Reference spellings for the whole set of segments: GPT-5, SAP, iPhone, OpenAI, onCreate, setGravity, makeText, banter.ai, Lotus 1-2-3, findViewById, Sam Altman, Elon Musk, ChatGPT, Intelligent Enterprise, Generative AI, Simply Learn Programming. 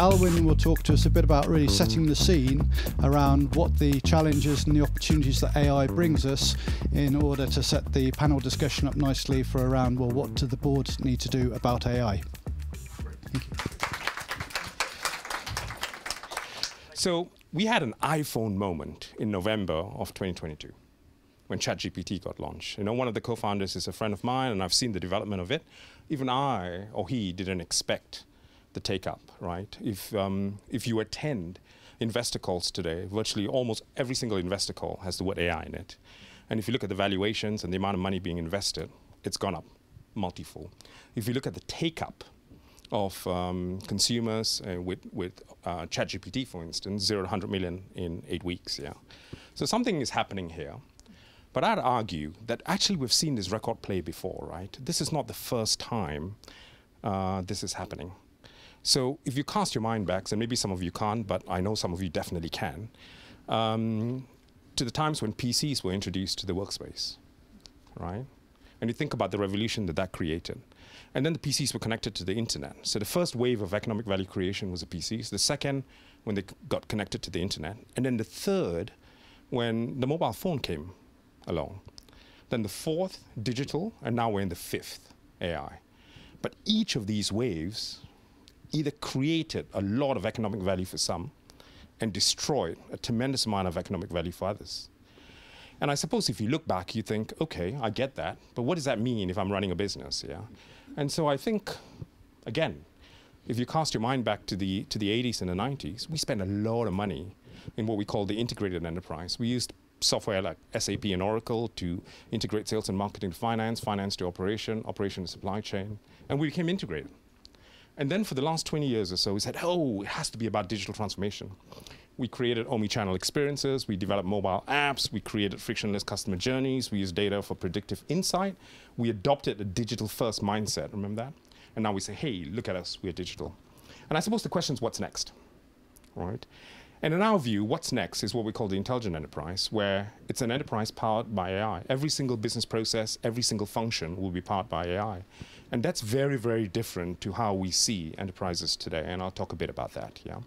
Alwyn will talk to us a bit about really setting the scene around what the challenges and the opportunities that AI brings us in order to set the panel discussion up nicely for around, well, what do the boards need to do about AI? Thank you. So we had an iPhone moment in November of 2022 when ChatGPT got launched. You know, one of the co-founders is a friend of mine, and I've seen the development of it. Even I or he didn't expect the take-up, right? If you attend investor calls today, virtually almost every single investor call has the word AI in it. And if you look at the valuations and the amount of money being invested, it's gone up multifold. If you look at the take-up of consumers with ChatGPT, for instance, 0 to 100 million in 8 weeks, yeah. So something is happening here. But I'd argue that actually we've seen this record play before, right? This is not the first time this is happening. So if you cast your mind back, and maybe some of you can't, but I know some of you definitely can, to the times when PCs were introduced to the workspace, right? And you think about the revolution that that created. And then the PCs were connected to the internet. So the first wave of economic value creation was the PCs. The second, when they got connected to the internet. And then the third, when the mobile phone came along. Then the fourth, digital, and now we're in the fifth, AI. But each of these waves either created a lot of economic value for some and destroyed a tremendous amount of economic value for others. And I suppose if you look back, you think, okay, I get that, but what does that mean if I'm running a business, yeah? And so I think, again, if you cast your mind back to the 80s and the 90s, we spent a lot of money in what we call the integrated enterprise. We used software like SAP and Oracle to integrate sales and marketing to finance, finance to operation, operation to supply chain, and we became integrated. And then for the last 20 years or so, we said, oh, it has to be about digital transformation. We created omni-channel experiences, we developed mobile apps, we created frictionless customer journeys, we used data for predictive insight, we adopted a digital-first mindset, remember that? And now we say, hey, look at us, we're digital. And I suppose the question is, what's next, right? And in our view, what's next is what we call the intelligent enterprise, where it's an enterprise powered by AI. Every single business process, every single function will be powered by AI. And that's very, very different to how we see enterprises today, and I'll talk a bit about that, yeah?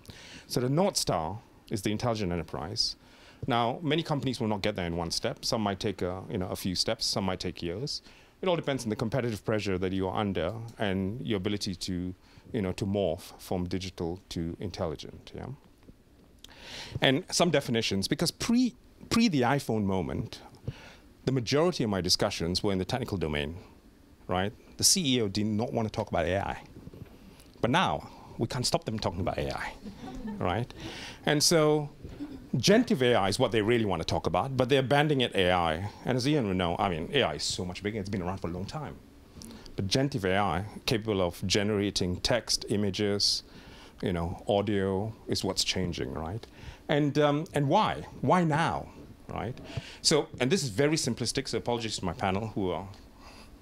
So the North Star is the intelligent enterprise. Now, many companies will not get there in one step. Some might take a few steps, some might take years. It all depends on the competitive pressure that you are under and your ability to morph from digital to intelligent, yeah? And some definitions, because pre the iPhone moment, the majority of my discussions were in the technical domain, right? The CEO did not want to talk about AI. But now, we can't stop them talking about AI, right? And so, generative AI is what they really want to talk about, but they're abandoning it AI. And as Ian will know, I mean, AI is so much bigger, it's been around for a long time. But generative AI, capable of generating text, images, audio, is what's changing, right? And why? Why now, right? So, and this is very simplistic, so apologies to my panel who are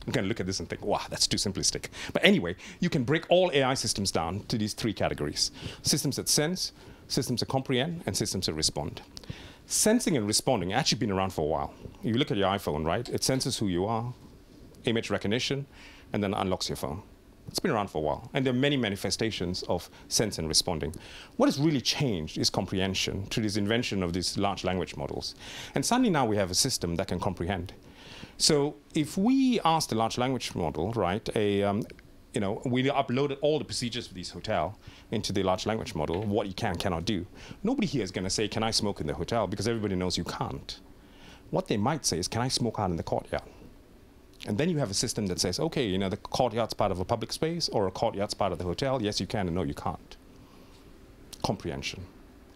going to look at this and think, wow, that's too simplistic. But anyway, you can break all AI systems down to these three categories. Systems that sense, systems that comprehend, and systems that respond. Sensing and responding actually been around for a while. You look at your iPhone, right? It senses who you are, image recognition, and then unlocks your phone. It's been around for a while, and there are many manifestations of sense and responding. What has really changed is comprehension through this invention of these large language models. And suddenly now we have a system that can comprehend. So if we ask the large language model, right, we uploaded all the procedures for this hotel into the large language model, what you can and cannot do. Nobody here is going to say, can I smoke in the hotel? Because everybody knows you can't. What they might say is, can I smoke out in the courtyard? And then you have a system that says, okay, the courtyard's part of a public space or a courtyard's part of the hotel. Yes, you can, and no, you can't. Comprehension.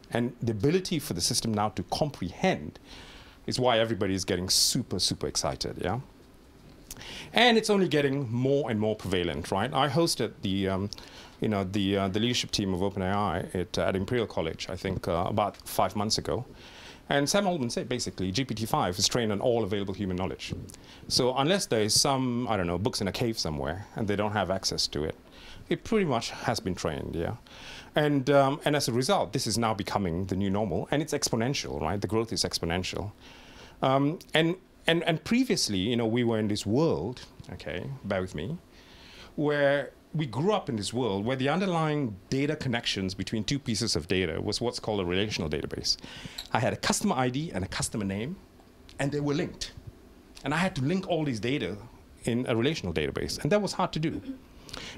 And the ability for the system now to comprehend is why everybody is getting super, super excited, yeah? And it's only getting more and more prevalent, right? I hosted the leadership team of OpenAI at Imperial College, I think, about 5 months ago. And Sam Altman said, basically, GPT-5 is trained on all available human knowledge. So unless there is some, I don't know, books in a cave somewhere, and they don't have access to it, it pretty much has been trained, yeah? And as a result, this is now becoming the new normal, and it's exponential, right? The growth is exponential. And previously, we were in this world, okay, bear with me, where we grew up in this world where the underlying data connections between two pieces of data was what's called a relational database. I had a customer ID and a customer name, and they were linked. And I had to link all these data in a relational database, and that was hard to do.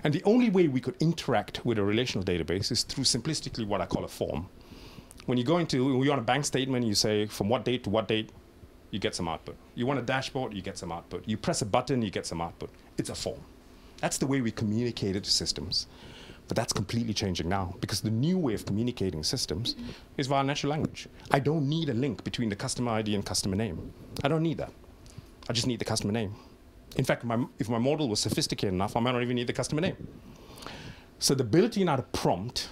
And the only way we could interact with a relational database is through simplistically what I call a form. When you go into, you want a bank statement, you say from what date to what date, you get some output. You want a dashboard, you get some output. You press a button, you get some output. It's a form. That's the way we communicated to systems. But that's completely changing now, because the new way of communicating systems is via natural language. I don't need a link between the customer ID and customer name. I don't need that. I just need the customer name. In fact, if my model was sophisticated enough, I might not even need the customer name. So the ability now to prompt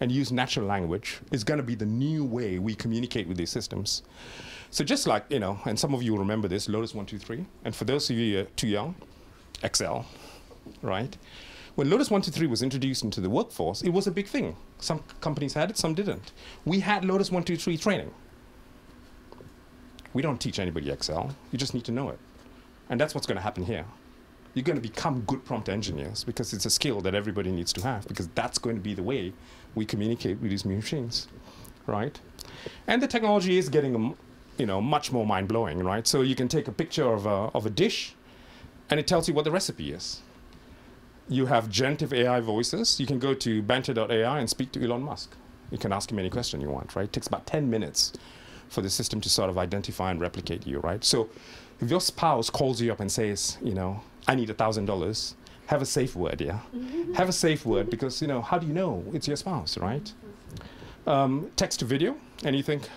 and use natural language is going to be the new way we communicate with these systems. So just like, you know, and some of you remember this, Lotus 1-2-3, and for those of you too young, Excel, right? When Lotus 1-2-3 was introduced into the workforce, it was a big thing. Some companies had it, some didn't. We had Lotus 1-2-3 training. We don't teach anybody Excel. You just need to know it. And that's what's going to happen here. You're going to become good prompt engineers, because it's a skill that everybody needs to have, because that's going to be the way we communicate with these machines, right? And the technology is getting, you know, much more mind-blowing, right? So you can take a picture of a dish, and it tells you what the recipe is. You have generative AI voices. You can go to banter.ai and speak to Elon Musk. You can ask him any question you want, right? It takes about 10 minutes for the system to sort of identify and replicate you, right? So if your spouse calls you up and says, you know, I need $1,000, have a safe word, yeah? Have a safe word, because, you know, how do you know it's your spouse, right? Text to video, and you think,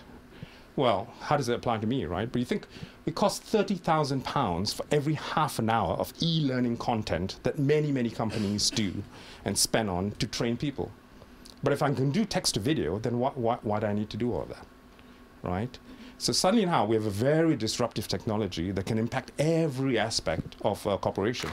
well, how does it apply to me, right? But you think it costs £30,000 for every half an hour of e-learning content that many, many companies do and spend on to train people. But if I can do text to video, then why do I need to do all that, right? So suddenly now we have a very disruptive technology that can impact every aspect of a corporation.